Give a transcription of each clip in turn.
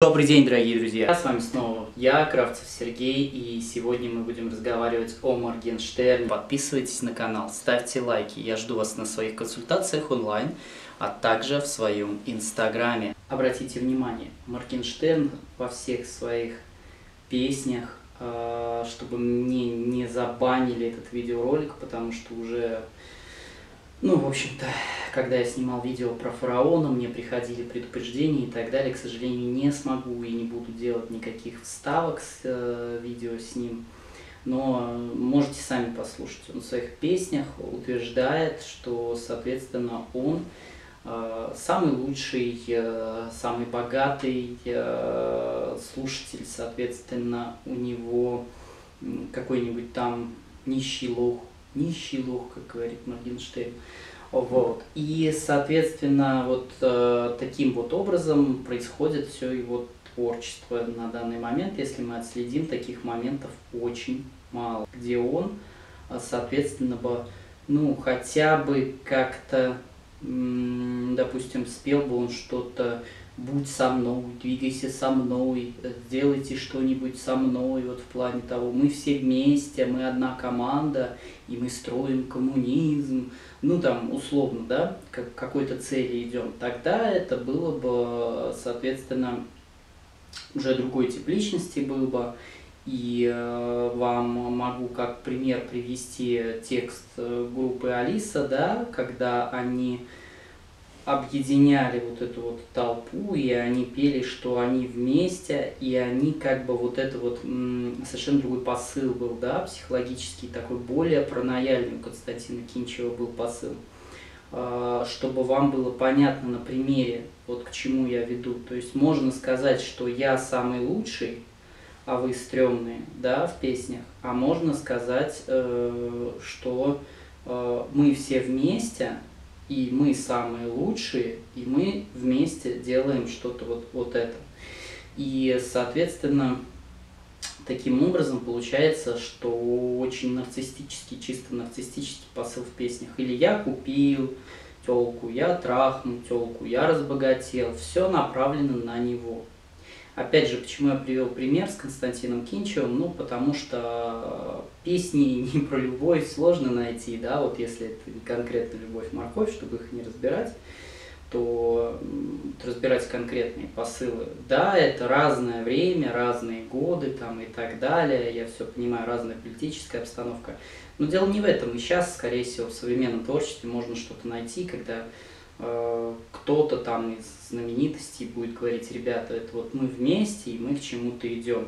Добрый день, дорогие друзья! С вами снова я, Кравцев Сергей, и сегодня мы будем разговаривать о Моргенштерне. Подписывайтесь на канал, ставьте лайки, я жду вас на своих консультациях онлайн, а также в своем инстаграме. Обратите внимание, Моргенштерн во всех своих песнях, чтобы мне не забанили этот видеоролик, потому что уже... Ну, в общем-то, когда я снимал видео про фараона, мне приходили предупреждения и так далее. К сожалению, не смогу и не буду делать никаких вставок с видео с ним. Но можете сами послушать. Он в своих песнях утверждает, что, соответственно, он самый лучший, самый богатый слушатель. Соответственно, у него какой-нибудь там нищий лох, как говорит Моргенштерн. Вот. И, соответственно, вот таким вот образом происходит все его творчество на данный момент. Если мы отследим, таких моментов очень мало, где он, соответственно, ну, хотя бы как-то, допустим, спел бы он что-то: «Будь со мной, двигайся со мной, сделайте что-нибудь со мной», вот в плане того, мы все вместе, мы одна команда, и мы строим коммунизм, ну там, условно, да, как к какой-то цели идем, тогда это было бы, соответственно, уже другой тип личности был бы. И вам могу как пример привести текст группы Алиса, да, когда они... объединяли вот эту вот толпу, и они пели, что они вместе, и они как бы вот это вот совершенно другой посыл был, да, психологический, такой более паранояльный у Константина Кинчева был посыл. Чтобы вам было понятно на примере, вот к чему я веду. То есть можно сказать, что я самый лучший, а вы стрёмные, да, в песнях, а можно сказать, что мы все вместе, и мы самые лучшие, и мы вместе делаем что-то вот это. И, соответственно, таким образом получается, что очень нарциссический, чисто нарциссический посыл в песнях. Или я купил тёлку, я трахнул тёлку, я разбогател. Все направлено на него. Опять же, почему я привел пример с Константином Кинчевым? Ну, потому что песни не про любовь сложно найти, да, вот если это конкретно любовь-морковь, чтобы их не разбирать, то разбирать конкретные посылы. Да, это разное время, разные годы там и так далее, я все понимаю, разная политическая обстановка, но дело не в этом, и сейчас, скорее всего, в современном творчестве можно что-то найти, когда... кто-то там из знаменитостей будет говорить: ребята, это вот мы вместе, и мы к чему-то идем.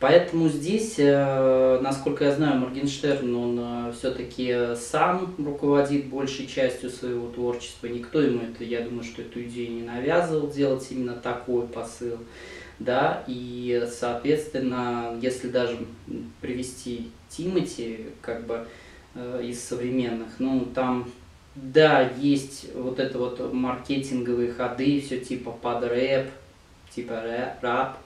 Поэтому здесь, насколько я знаю, Моргенштерн, он все-таки сам руководит большей частью своего творчества. Никто ему это, я думаю, что эту идею не навязывал, делать именно такой посыл. Да? И, соответственно, если даже привести Тимати, как бы, из современных, ну, там... Да, есть вот это вот маркетинговые ходы, все типа под рэп, типа рап,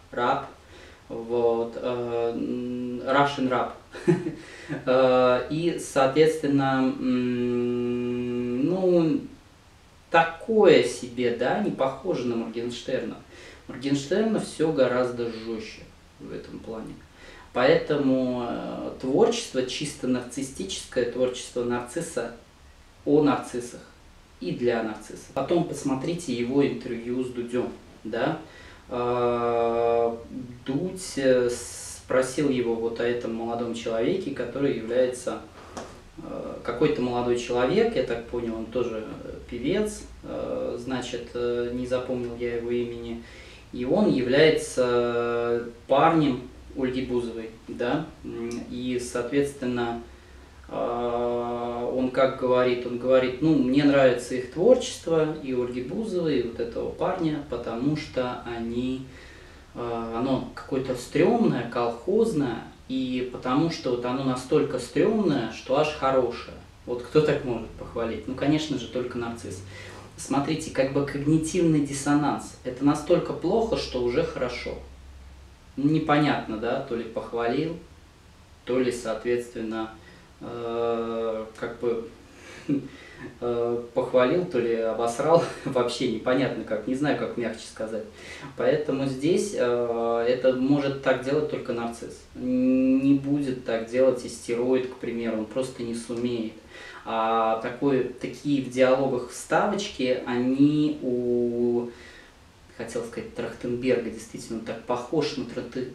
вот, Russian rap. И, соответственно, ну, такое себе, да, не похоже на Моргенштерна. Моргенштерна все гораздо жестче в этом плане. Поэтому творчество, чисто нарциссическое творчество нарцисса, о нарциссах и для нарциссов. Потом посмотрите его интервью с Дудем. Да? Дудь спросил его вот о этом молодом человеке, который является... Какой-то молодой человек, я так понял, он тоже певец, значит, не запомнил я его имени. И он является парнем Ольги Бузовой. Да? И, соответственно... Он как говорит? Он говорит: ну, мне нравится их творчество, и Ольги Бузовой, и вот этого парня, потому что оно какое-то стрёмное, колхозное, и потому что вот оно настолько стрёмное, что аж хорошее. Вот кто так может похвалить? Ну, конечно же, только нарцисс. Смотрите, как бы когнитивный диссонанс. Это настолько плохо, что уже хорошо. Непонятно, да, то ли похвалил, то ли, соответственно, как бы похвалил, то ли обосрал, вообще непонятно как, не знаю, как мягче сказать. Поэтому здесь это может так делать только нарцисс. Не будет так делать истероид, к примеру, он просто не сумеет. А такие в диалогах вставочки, они у, хотел сказать, Трахтенберга, действительно так похож на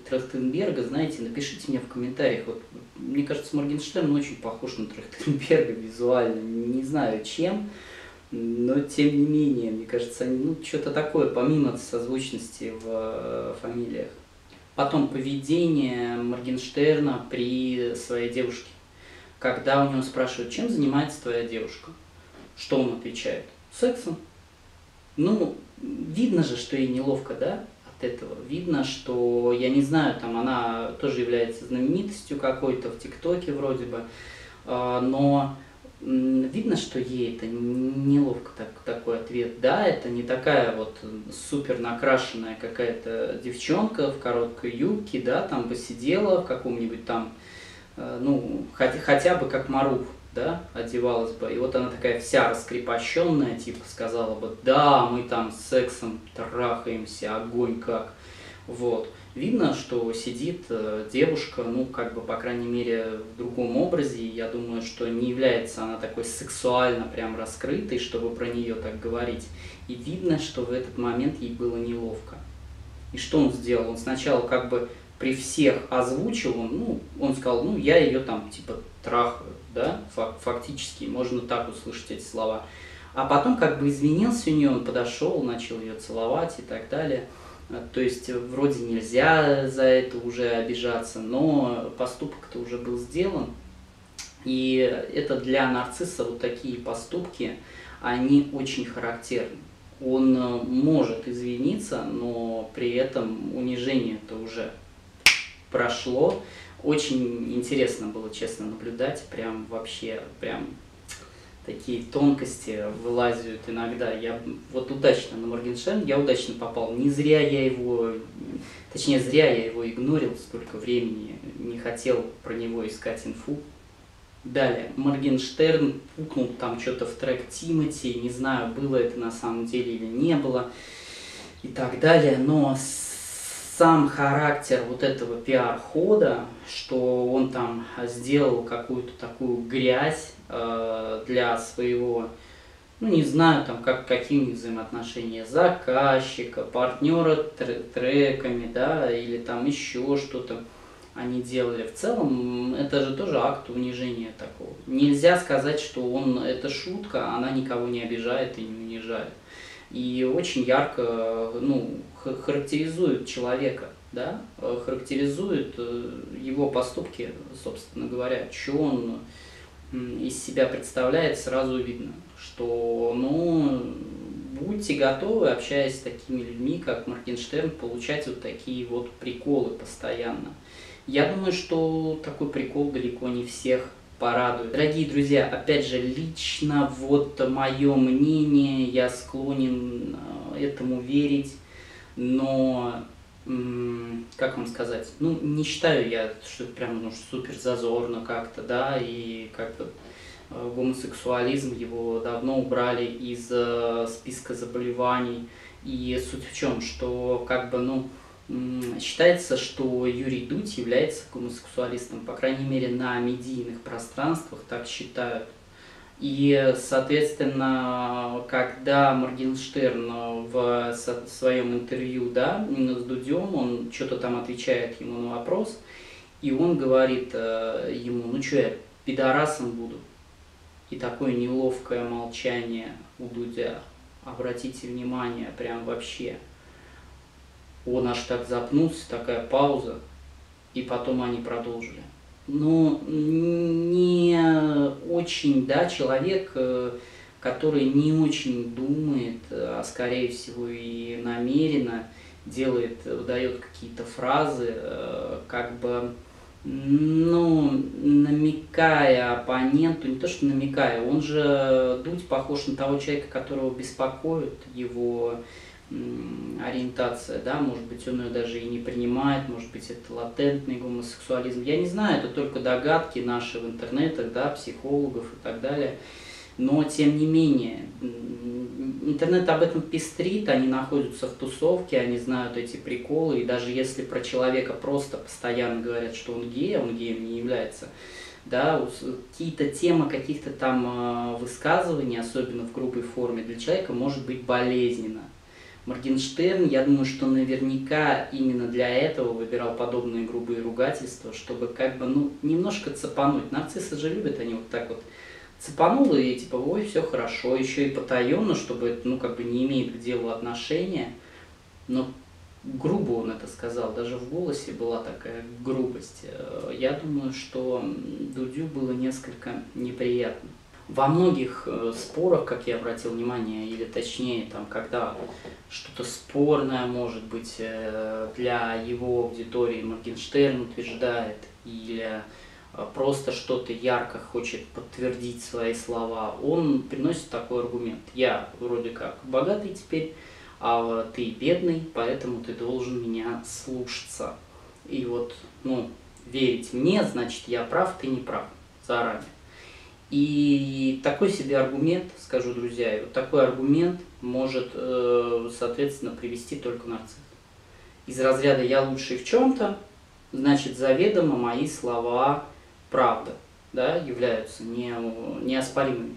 Трахтенберга, знаете, напишите мне в комментариях, вот, мне кажется, Моргенштерн очень похож на Трахтенберга визуально, не знаю чем, но тем не менее, мне кажется, ну, что-то такое, помимо созвучности в фамилиях. Потом поведение Моргенштерна при своей девушке. Когда у него спрашивают, чем занимается твоя девушка, что он отвечает? Сексом. Ну, видно же, что ей неловко, да, от этого. Видно, что, я не знаю, там она тоже является знаменитостью какой-то в ТикТоке вроде бы, но видно, что ей это неловко, такой ответ. Да, это не такая вот супер накрашенная какая-то девчонка в короткой юбке, да, там посидела в каком-нибудь там, ну, хотя бы как Маруф, да, одевалась бы. И вот она такая вся раскрепощенная, типа, сказала бы, да, мы там с сексом трахаемся, огонь как. Вот. Видно, что сидит девушка, ну, как бы, по крайней мере, в другом образе. Я думаю, что не является она такой сексуально прям раскрытой, чтобы про нее так говорить. И видно, что в этот момент ей было неловко. И что он сделал? Он сначала как бы при всех озвучил, он сказал, ну, я ее там, типа, трахаю, да, фактически, можно так услышать эти слова. А потом как бы извинился у нее, он подошел, начал ее целовать и так далее. То есть вроде нельзя за это уже обижаться, но поступок-то уже был сделан. И это для нарцисса вот такие поступки, они очень характерны. Он может извиниться, но при этом унижение-то уже прошло. Очень интересно было, честно, наблюдать. Прям вообще, прям такие тонкости вылазят иногда. Я вот удачно на Моргенштерн, я удачно попал. Не зря я его, точнее, зря я его игнорил столько времени. Не хотел про него искать инфу. Далее, Моргенштерн пукнул там что-то в трек Тимати. Не знаю, было это на самом деле или не было. И так далее. Но сам характер вот этого пиар-хода, что он там сделал какую-то такую грязь для своего, ну не знаю, там какие у них взаимоотношения заказчика, партнера треками, да, или там еще что-то они делали. В целом это же тоже акт унижения такого. Нельзя сказать, что это шутка, она никого не обижает и не унижает. И очень ярко, ну, характеризует человека, да, характеризует его поступки, собственно говоря, что он из себя представляет, сразу видно, что, ну, будьте готовы, общаясь с такими людьми, как Моргенштерн, получать вот такие вот приколы постоянно. Я думаю, что такой прикол далеко не всех порадует. Дорогие друзья, опять же, лично вот мое мнение, я склонен этому верить, но, как вам сказать, ну, не считаю я, что это прям, ну, супер зазорно как-то, да, и как-то гомосексуализм, его давно убрали из списка заболеваний, и суть в чем, что, как бы, ну, считается, что Юрий Дудь является гомосексуалистом, по крайней мере, на медийных пространствах так считают. И, соответственно, когда Моргенштерн в своем интервью, да, с Дудем, он что-то там отвечает ему на вопрос, и он говорит ему, ну что, я пидорасом буду? И такое неловкое молчание у Дудя, обратите внимание, прям вообще. Он аж так запнулся, такая пауза, и потом они продолжили. Ну, не очень, да, человек, который не очень думает, а скорее всего и намеренно делает, выдает какие-то фразы, как бы, ну, намекая оппоненту, не то что намекая, он же, Дудь, похож на того человека, которого беспокоит его ориентация, да, может быть, он ее даже и не принимает, может быть, это латентный гомосексуализм, я не знаю, это только догадки наши в интернетах, да, психологов и так далее, но тем не менее, интернет об этом пестрит, они находятся в тусовке, они знают эти приколы, и даже если про человека просто постоянно говорят, что он гей, а он геем не является, да, какие-то темы, каких-то там высказываний, особенно в грубой форме, для человека может быть болезненно. Моргенштерн, я думаю, что наверняка именно для этого выбирал подобные грубые ругательства, чтобы как бы, ну, немножко цепануть. Нарциссы же любят, они вот так вот цепануло и типа, ой, все хорошо, еще и потаенно, чтобы это, ну, как бы не имеет к делу отношения. Но грубо он это сказал, даже в голосе была такая грубость. Я думаю, что Дудю было несколько неприятно. Во многих спорах, как я обратил внимание, или точнее, там, когда что-то спорное, может быть, для его аудитории Моргенштерн утверждает, или просто что-то ярко хочет подтвердить свои слова, он приносит такой аргумент. Я вроде как богатый теперь, а ты бедный, поэтому ты должен меня слушаться. И вот, ну, верить мне, значит, я прав, ты не прав заранее. И такой себе аргумент, скажу, друзья, и вот такой аргумент может, соответственно, привести только нарцисс. Из разряда «я лучший в чем-то», значит, заведомо мои слова правда, да, являются неоспоримыми.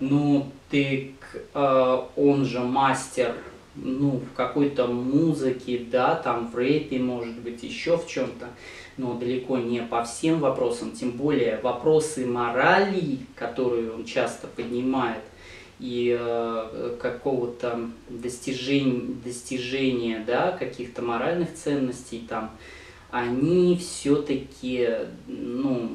Ну, ты, он же мастер, ну, в какой-то музыке, да, там, в рэпе, может быть, еще в чем-то, но далеко не по всем вопросам, тем более вопросы морали, которые он часто поднимает, и какого-то достижения, да, каких-то моральных ценностей там, они все-таки, ну,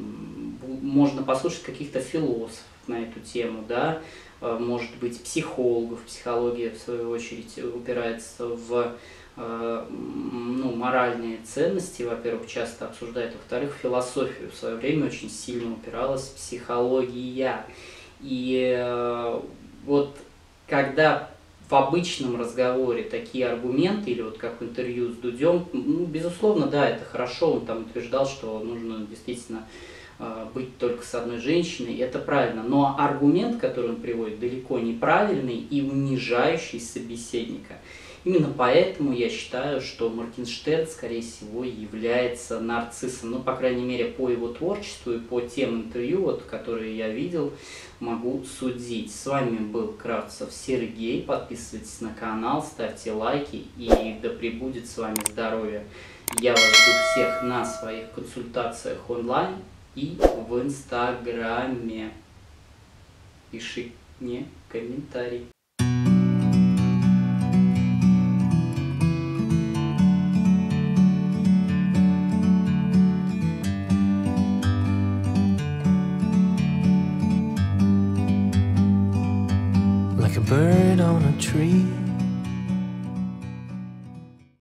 можно послушать каких-то философов на эту тему, да, может быть, психологов, психология, в свою очередь, упирается в, ну, моральные ценности, во-первых, часто обсуждает, во-вторых, философию в свое время очень сильно упиралась психология. И вот когда в обычном разговоре такие аргументы, или вот как в интервью с Дудем, ну, безусловно, да, это хорошо, он там утверждал, что нужно действительно быть только с одной женщиной, это правильно. Но аргумент, который он приводит, далеко неправильный и унижающий собеседника. Именно поэтому я считаю, что Моргенштерн, скорее всего, является нарциссом. Ну, по крайней мере, по его творчеству и по тем интервью, вот, которые я видел, могу судить. С вами был Кравцев Сергей. Подписывайтесь на канал, ставьте лайки и да пребудет с вами здоровье. Я вас жду всех на своих консультациях онлайн и в Инстаграме. Пиши мне комментарий. Bird on a tree.